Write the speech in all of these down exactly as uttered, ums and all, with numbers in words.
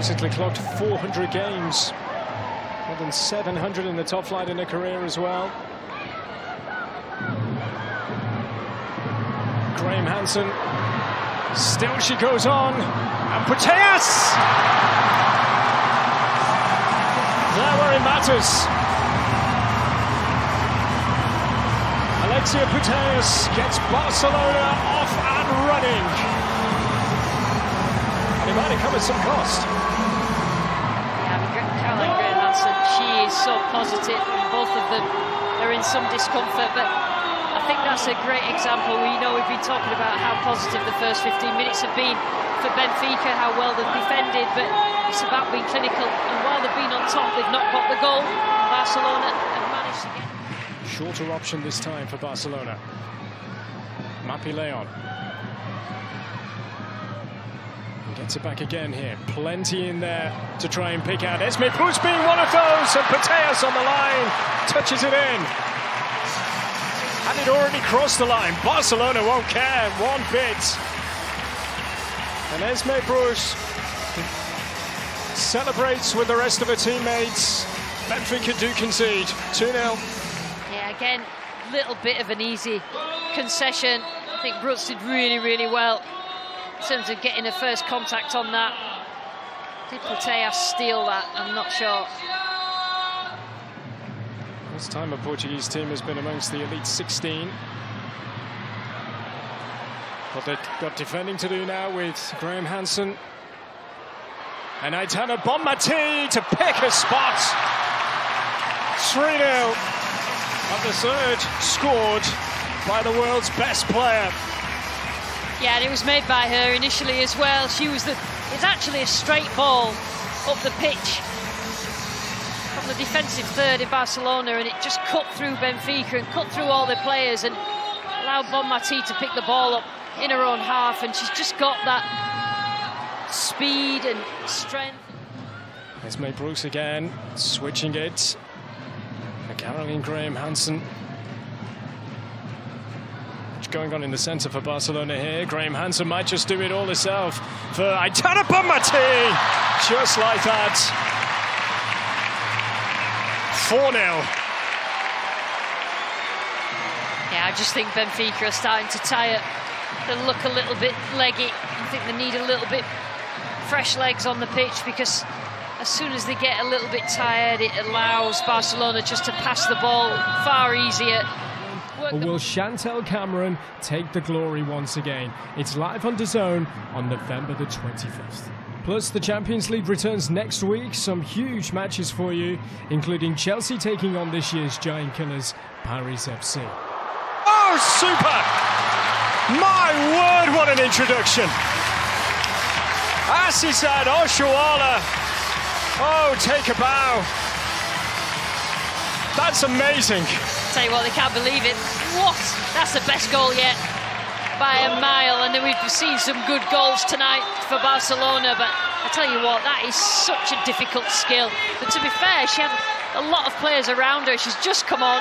recently clocked four hundred games. More than seven hundred in the top flight in her career as well. Graham Hansen. Still she goes on. And Putellas! There where it matters. Alexia Putellas gets Barcelona off and running. And it might have come at some cost. Yeah, Caroline Graham Hansen, she is so positive, and both of them are in some discomfort, but I think that's a great example. We know we've been talking about how positive the first fifteen minutes have been for Benfica, how well they've defended, but it's about being clinical, and while they've been on top, they've not got the goal. Barcelona have managed to get... Shorter option this time for Barcelona. Mapi Leon. Gets it back again here. Plenty in there to try and pick out. Esmee Brugts being one of those, and Putellas on the line. Touches it in. And it already crossed the line. Barcelona won't care one bit. And Esmee Brugts celebrates with the rest of her teammates. Benfica do concede. two nil. Yeah, again, little bit of an easy concession. I think Brugts did really, really well in terms of getting a first contact on that. Did Putellas steal that? I'm not sure. This time a Portuguese team has been amongst the elite sixteen. But they've got defending to do now with Graham Hansen. And Aitana Bonmatí to pick a spot. three nil. And the third scored by the world's best player. Yeah, and it was made by her initially as well. She was the... It's actually a straight ball up the pitch from the defensive third in Barcelona, and it just cut through Benfica and cut through all their players and allowed Bonmatí to pick the ball up in her own half, and she's just got that speed and strength. Esmee Brugts again, switching it. Caroline Graham Hansen. What's going on in the centre for Barcelona here? Graham Hansen might just do it all herself for Aitana Bonmatí. Just like that. four nil. Yeah, I just think Benfica are starting to tire. They look a little bit leggy. I think they need a little bit fresh legs on the pitch, because as soon as they get a little bit tired, it allows Barcelona just to pass the ball far easier. Or will Chantelle Cameron take the glory once again? It's live on D A Z N on November the twenty-fifth. Plus, the Champions League returns next week. Some huge matches for you, including Chelsea taking on this year's giant killers, Paris F C. Oh, super! My word, what an introduction! Asisat Oshoala. Oh, take a bow. That's amazing. Tell you what, they can't believe it. What? That's the best goal yet by a mile. And then we've seen some good goals tonight for Barcelona, but I tell you what, that is such a difficult skill. But to be fair, she had a lot of players around her. She's just come on,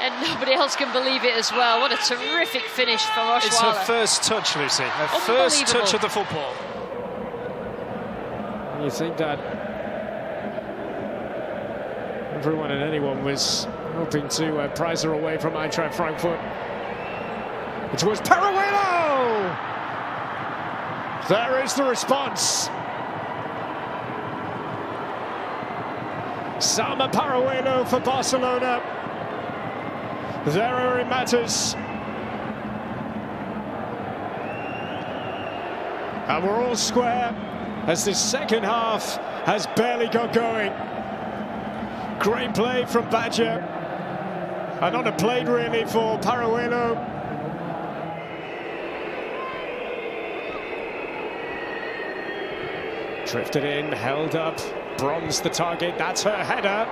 and nobody else can believe it as well. What a terrific finish for Oshoala. It's her first touch, Lucy. Her first touch of the football. You think that everyone and anyone was hoping to uh, prize her away from Eintracht Frankfurt. It was Paralluelo! There is the response. Salma Paralluelo for Barcelona. There are it matters. And we're all square, as this second half has barely got going. Great play from Badger. And on a plate, really, for Paralluelo. Drifted in, held up. Bronze the target. That's her header.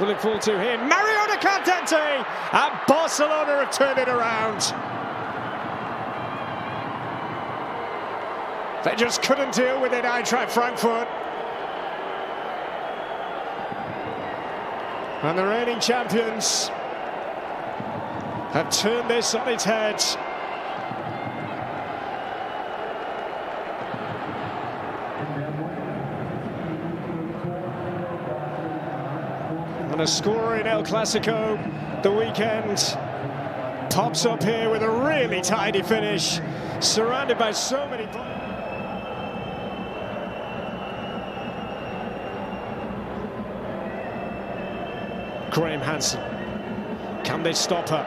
Will it fall to him? María Caldentey! And Barcelona have turned it around. They just couldn't deal with it, Eintracht Frankfurt. And the reigning champions have turned this on its head. And a scorer in El Clasico the weekend. Pops up here with a really tidy finish, surrounded by so many... Graham Hansen. Can they stop her?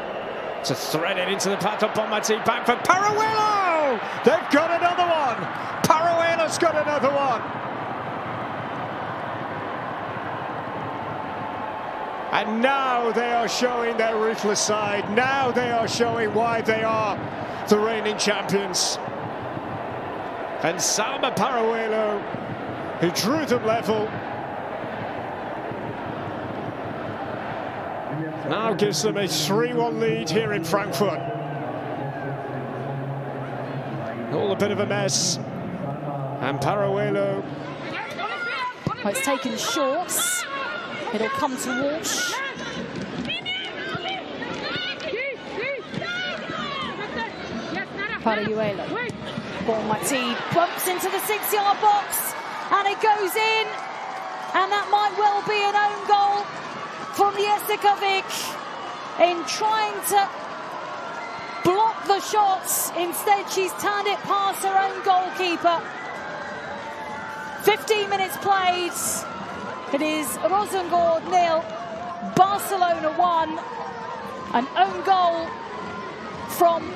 To thread it into the path of Bonmatí, back for Paralluelo! They've got another one! Paralluelo's got another one! And now they are showing their ruthless side. Now they are showing why they are the reigning champions. And Salma Paralluelo, who drew them level, now gives them a three one lead here in Frankfurt. All a bit of a mess. And Paralluelo. Oh, it's taken short. It'll come to Walsh. Paralluelo. Bonmatí bumps into the six-yard box. And it goes in. And that might well be an own goal from Jessica Wik in trying to block the shots. Instead, she's turned it past her own goalkeeper. fifteen minutes played. It is Rosengård nil, Barcelona one. An own goal from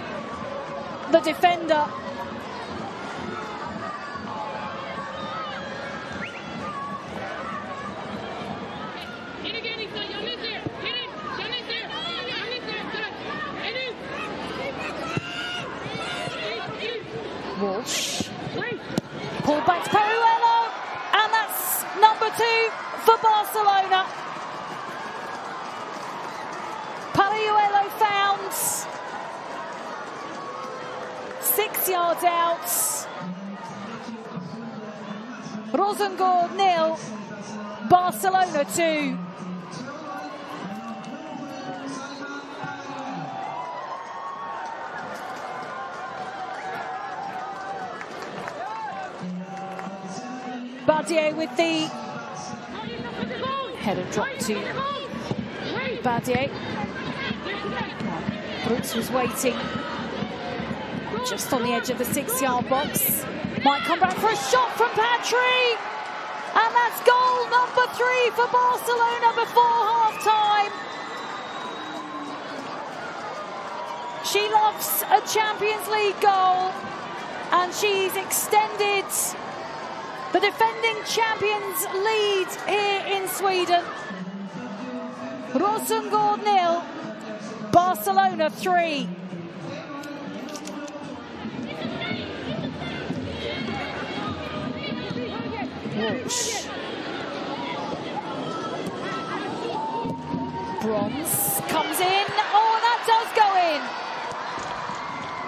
the defender. Walsh, pull back to Paralluelo, and that's number two for Barcelona. Paralluelo found six yards out. Rosengård nil, Barcelona two. Bardier with the header drop to Bardier. Brugts was waiting just on the edge of the six-yard box. Might come back for a shot from Patry. And that's goal number three for Barcelona before half-time. She loves a Champions League goal. And she's extended the defending champions lead here in Sweden. Rosengård nil, Barcelona three. Walsh. Bronze comes in. Oh, that does go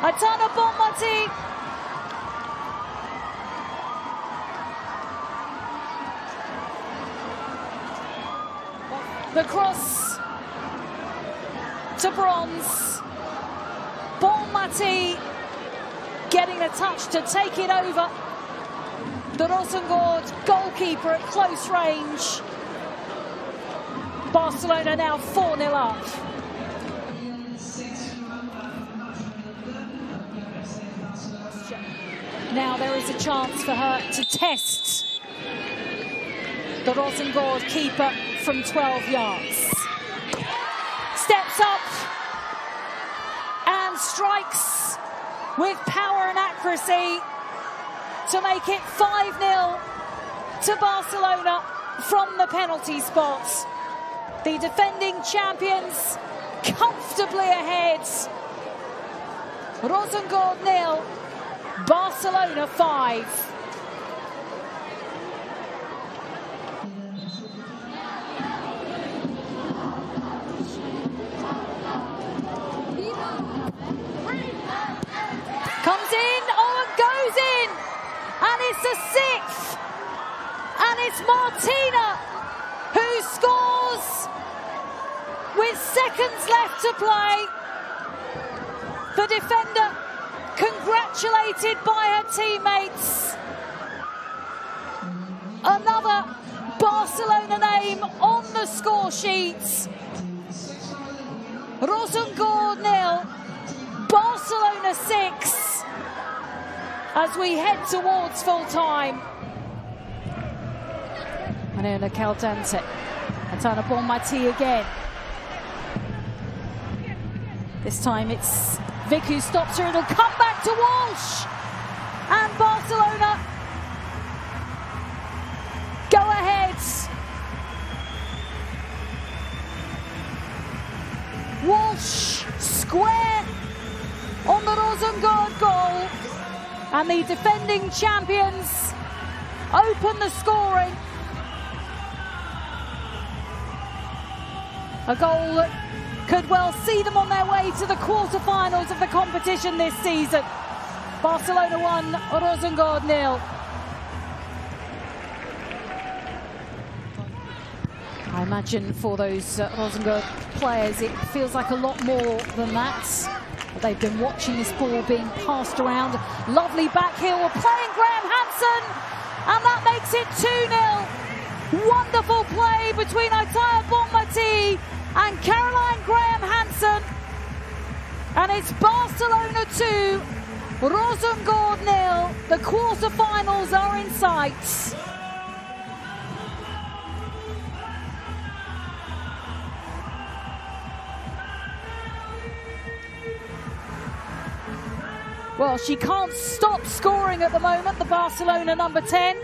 in. Aitana Bonmatí. The cross to Bronze. Bonmatí getting a touch to take it over. The Rosengård goalkeeper at close range. Barcelona now four nil up. Now there is a chance for her to test the Rosengård keeper from twelve yards. Steps up and strikes with power and accuracy to make it five nil to Barcelona from the penalty spot. The defending champions comfortably ahead. Rosengård nil, Barcelona five. Sixth, and it's Martina who scores with seconds left to play. The defender congratulated by her teammates. Another Barcelona name on the score sheets. Rosengård nil, Barcelona six, as we head towards full time. María Caldentey, Aitana Bonmatí again. This time it's Vic who stops her. It'll come back to Walsh, and Barcelona go ahead. Walsh square on the Rosengård goal, and the defending champions open the scoring. A goal that could well see them on their way to the quarterfinals of the competition this season. Barcelona one, Rosengård nil. I imagine for those uh, Rosengård players, it feels like a lot more than that. They've been watching this ball being passed around. Lovely back heel. We're playing Graham Hansen, and that makes it two nil. Wonderful play between Aitana Bonmatí and Caroline Graham Hansen, and it's Barcelona two, Rosengård nil. The quarterfinals are in sight. Well, she can't stop scoring at the moment, the Barcelona number ten.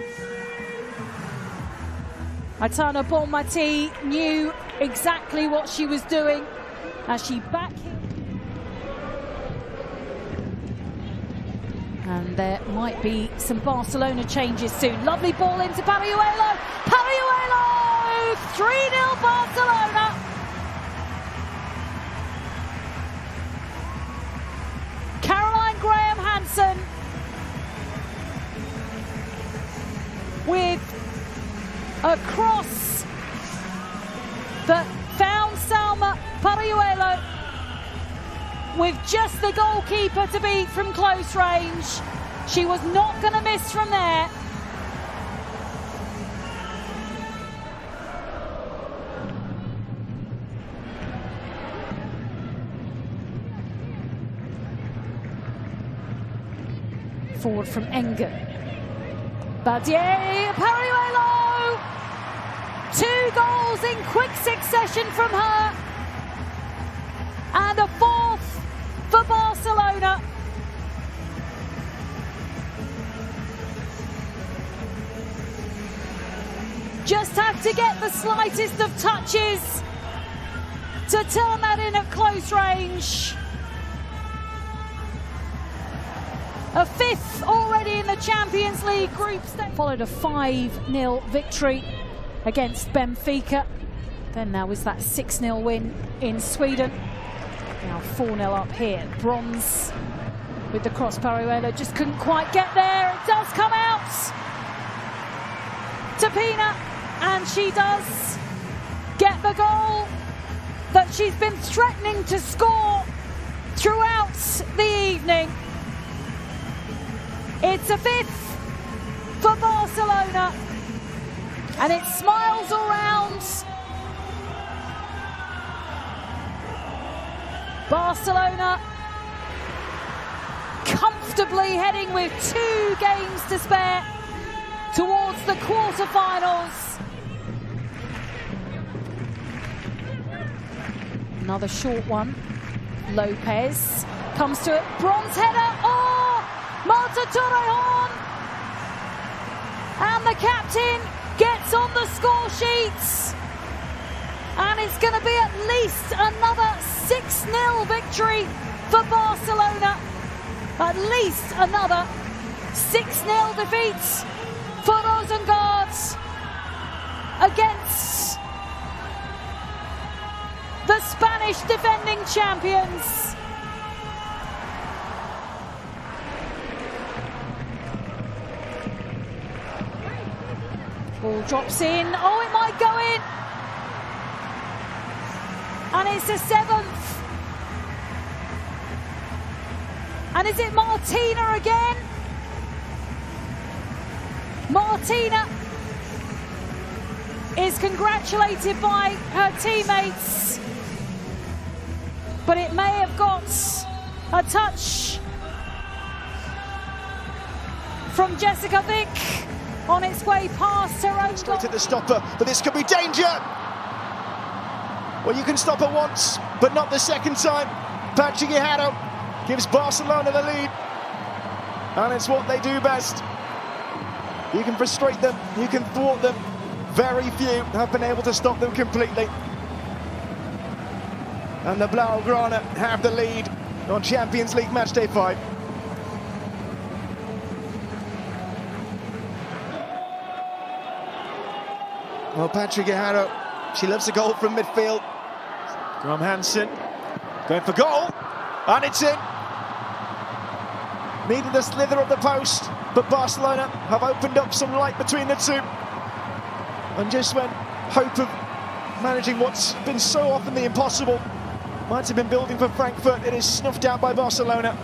Aitana Bonmatí knew exactly what she was doing as she back hit. And there might be some Barcelona changes soon. Lovely ball into Paralluelo. Paralluelo! three nil Barcelona. Caroline Graham Hansen with a cross that found Salma Paralluelo with just the goalkeeper to beat from close range. She was not going to miss from there. Forward from Enger. Badier, Paralluelo! Two goals in quick succession from her. And a fourth for Barcelona. Just have to get the slightest of touches to turn that in at close range. A fifth already in the Champions League group stage. Followed a five nil victory against Benfica. Then now is that six nil win in Sweden. Now four nil up here. Bronze with the cross. Paralluelo just couldn't quite get there. It does come out to Pina, and she does get the goal that she's been threatening to score throughout the evening. It's a fifth for Barcelona, and it smiles around. Barcelona comfortably heading with two games to spare towards the quarterfinals. Another short one. Lopez comes to it. Bronze header. Oh! Marta Torrejón, and the captain gets on the score sheets, and it's going to be at least another six nil victory for Barcelona. At least another six nil defeat for Rosengård against the Spanish defending champions. Ball drops in. Oh, it might go in. And it's the seventh. And is it Martina again? Martina is congratulated by her teammates, but it may have got a touch from Jessica Wik on its way past her own goal. Straight the stopper, but this could be danger. Well, you can stop it once, but not the second time. Patricia Guijarro gives Barcelona the lead, and it's what they do best. You can frustrate them, you can thwart them. Very few have been able to stop them completely. And the Blaugrana have the lead on Champions League match day five. Well, Patricia Guijarro, she loves a goal from midfield. Graham Hansen going for goal, and it's in. Needed the slither of the post, but Barcelona have opened up some light between the two. And just when hope of managing what's been so often the impossible might have been building for Frankfurt, it is snuffed out by Barcelona.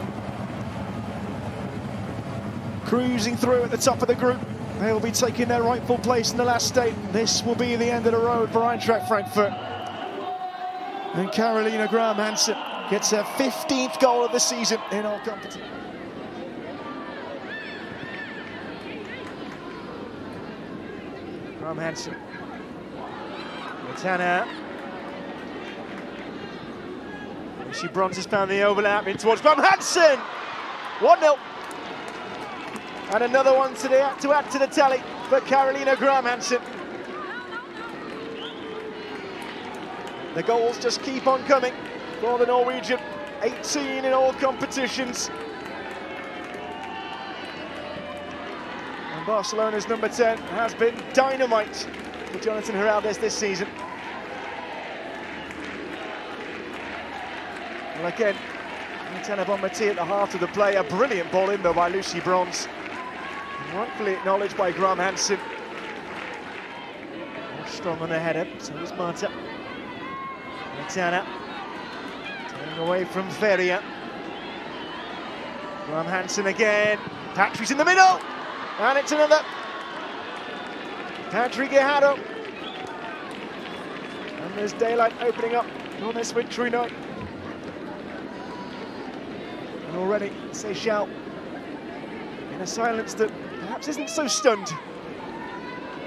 Cruising through at the top of the group. They will be taking their rightful place in the last stage. This will be the end of the road for Eintracht Frankfurt. And Caroline Graham Hansen gets her fifteenth goal of the season in all competitions. Graham Hansen. Aitana. Lucy Bronze has found the overlap in towards Graham Hansen. one nil. And another one to, the, to add to the tally for Caroline Graham Hansen. The goals just keep on coming for the Norwegian. eighteen in all competitions. And Barcelona's number ten has been dynamite for Jonathan Geraldes this season. Well, again, Aitana Bonmatí at the heart of the play. A brilliant ball in, though, by Lucy Bronze. Rightfully acknowledged by Graham Hansen. Strong on the header, so is Marta. Aitana turning away from Feria. Graham Hansen again. Patrick's in the middle, and it's another. Patricia Guijarro. And there's daylight opening up on this wintry night. And already Seychelles in a silence that perhaps isn't so stunned.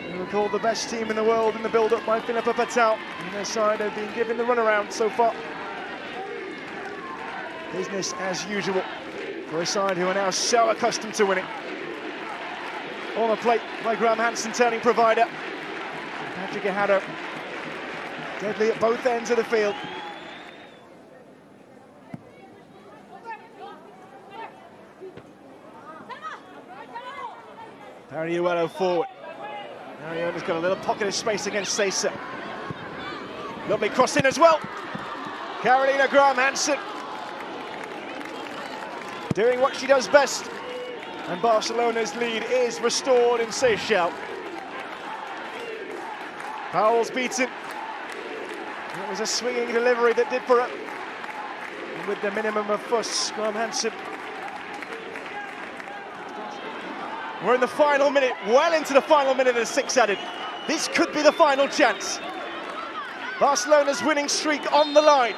They were called the best team in the world in the build-up by Philippa Patel. And their side have been given the runaround so far. Business as usual for a side who are now so accustomed to winning. On the plate by Graham Hansen, turning provider. Patricia Guijarro, deadly at both ends of the field. Paralluelo forward. Paralluelo's got a little pocket of space against Seysa. Lovely cross in as well. Caroline Graham Hansen doing what she does best. And Barcelona's lead is restored in Seychelles. Powell's beaten. It was a swinging delivery that did for her. And with the minimum of fuss, Graham Hansen. We're in the final minute, well into the final minute of the six added. This could be the final chance. Barcelona's winning streak on the line.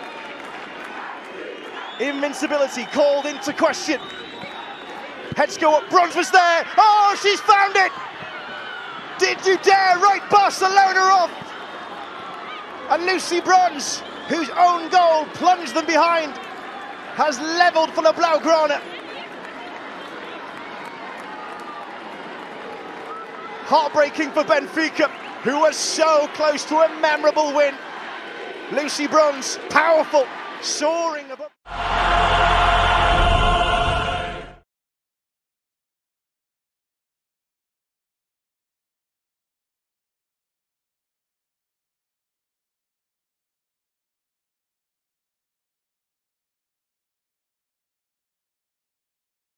Invincibility called into question. Heads go up, Bronze was there. Oh, she's found it! Did you dare write Barcelona off? And Lucy Bronze, whose own goal plunged them behind, has levelled for the Blaugrana. Heartbreaking for Benfica, who were so close to a memorable win. Lucy Bronze, powerful, soaring above...